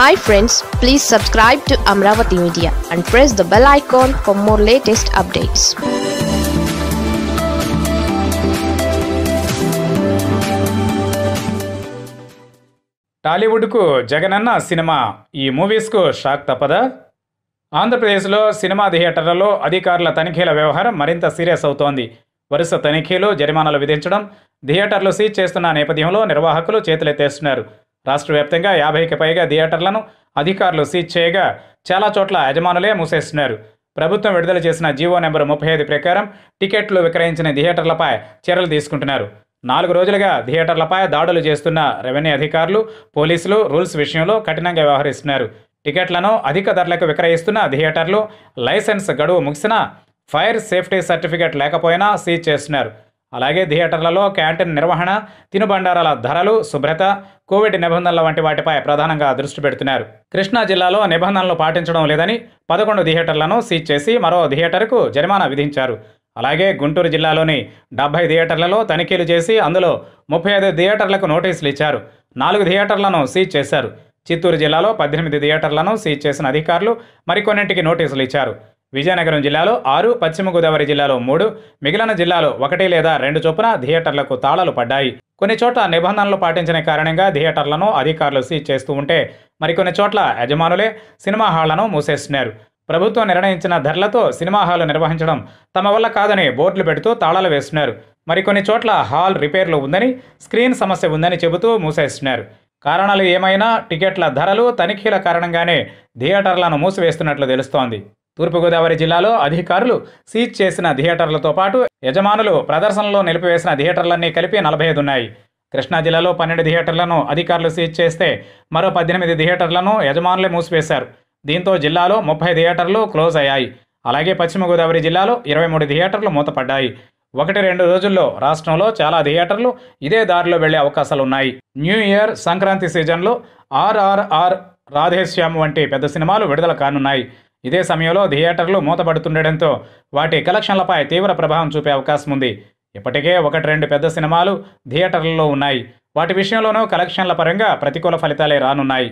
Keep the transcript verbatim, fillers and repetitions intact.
Hi friends, please subscribe to Amravati Media and press the bell icon for more latest updates. Tollywood కు Jagananna cinema ఈ movies కు shock తప్పదా? ఆంధ్రప్రదేశ్ లో cinema థియేటర్లలో అధికారుల తనిఖీల వ్యవహారం మరింత సీరియస్ అవుతోంది. వరుస తనిఖీలు, జరిమానాలు విధించడం, థియేటర్లు సీజ్ చేస్తున్న నేపథ్యంలో నిర్వాహకులు చేతులెత్తేస్తున్నారు. రాష్ట్ర వ్యాప్తంగా యాభైకి పైగా థియేటర్లను అధికారులు సీజ్ చేయగా చాలా చోట్ల యజమానులే మూసేస్తున్నారు. ప్రభుత్వం విడుదల చేసిన జీవో నెంబర్ ముప్పై ఐదు ప్రకారం టికెట్లు విక్రయించిన థియేటర్లపై చర్యలు తీసుకుంటున్నారు. నాలుగు రోజులుగా థియేటర్లపై దాడులు చేస్తున్న రెవెన్యూ అధికారులు, పోలీసులు రూల్స్ విషయంలో కఠినంగా వ్యవహరిస్తున్నారు. టికెట్లను అధిక ధరలకు విక్రయిస్తున్న థియేటర్లు లైసెన్స్ గడువు ముగిసినా, ఫైర్ సేఫ్టీ సర్టిఫికేట్ లేకపోయినా సీజ్ చేస్తున్నారు. అలాగే థియేటర్లలో క్యాంటీన్ నిర్వహణ, తినుబండారాల ధరలు, శుభ్రత, కోవిడ్ నిబంధనల వంటి వాటిపై ప్రధానంగా దృష్టి పెడుతున్నారు. కృష్ణా జిల్లాలో నిబంధనలు పాటించడం లేదని పదకొండు థియేటర్లను సీజ్ చేసి మరో థియేటర్కు జరిమానా విధించారు. అలాగే గుంటూరు జిల్లాలోని డెబ్బై థియేటర్లలో తనిఖీలు చేసి అందులో ముప్పై ఐదు థియేటర్లకు నోటీసులు ఇచ్చారు. నాలుగు థియేటర్లను సీజ్ చేశారు. చిత్తూరు జిల్లాలో పద్దెనిమిది థియేటర్లను సీజ్ చేసిన అధికారులు మరికొన్నింటికి నోటీసులు ఇచ్చారు. విజయనగరం జిల్లాలో ఆరు, పశ్చిమ గోదావరి జిల్లాలో మూడు, మిగిలిన జిల్లాలో ఒకటి లేదా రెండు చొప్పున థియేటర్లకు తాళాలు పడ్డాయి. కొన్ని చోట్ల నిబంధనలు పాటించిన కారణంగా థియేటర్లను అధికారులు సీజ్ చేస్తూ ఉంటే, మరికొన్ని చోట్ల యజమానులే సినిమా హాళ్లను మూసేస్తున్నారు. ప్రభుత్వం నిర్ణయించిన ధరలతో సినిమా హాలు నిర్వహించడం తమ వల్ల కాదని బోర్డులు పెడుతూ తాళాలు వేస్తున్నారు. మరికొన్ని చోట్ల హాల్ రిపేర్లు ఉందని, స్క్రీన్ సమస్య ఉందని చెబుతూ మూసేస్తున్నారు. కారణాలు ఏమైనా టికెట్ల ధరలు, తనిఖీల కారణంగానే థియేటర్లను మూసివేస్తున్నట్లు తెలుస్తోంది. తూర్పుగోదావరి జిల్లాలో అధికారులు సీజ్ చేసిన థియేటర్లతో పాటు యజమానులు ప్రదర్శనలో నిలిపివేసిన థియేటర్లన్నీ కలిపి నలభై ఐదు ఉన్నాయి. కృష్ణా జిల్లాలో పన్నెండు థియేటర్లను అధికారులు సీజ్ చేస్తే మరో పద్దెనిమిది థియేటర్లను యజమానులే మూసివేశారు. దీంతో జిల్లాలో ముప్పై థియేటర్లు క్లోజ్ అయ్యాయి. అలాగే పశ్చిమ గోదావరి జిల్లాలో ఇరవై మూడు థియేటర్లు మూతపడ్డాయి. ఒకటి రెండు రోజుల్లో రాష్ట్రంలో చాలా థియేటర్లు ఇదే దారిలో వెళ్లే అవకాశాలున్నాయి. న్యూ ఇయర్, సంక్రాంతి సీజన్లో ఆర్ ఆర్ ఆర్, రాధేశ్యాం వంటి పెద్ద సినిమాలు విడుదల కానున్నాయి. ఇదే సమయంలో థియేటర్లు మూతపడుతుండటంతో వాటి కలెక్షన్లపై తీవ్ర ప్రభావం చూపే అవకాశం ఉంది. ఇప్పటికే ఒకటి రెండు పెద్ద సినిమాలు థియేటర్లలో ఉన్నాయి. వాటి విషయంలోనూ కలెక్షన్ల పరంగా ప్రతికూల ఫలితాలే రానున్నాయి.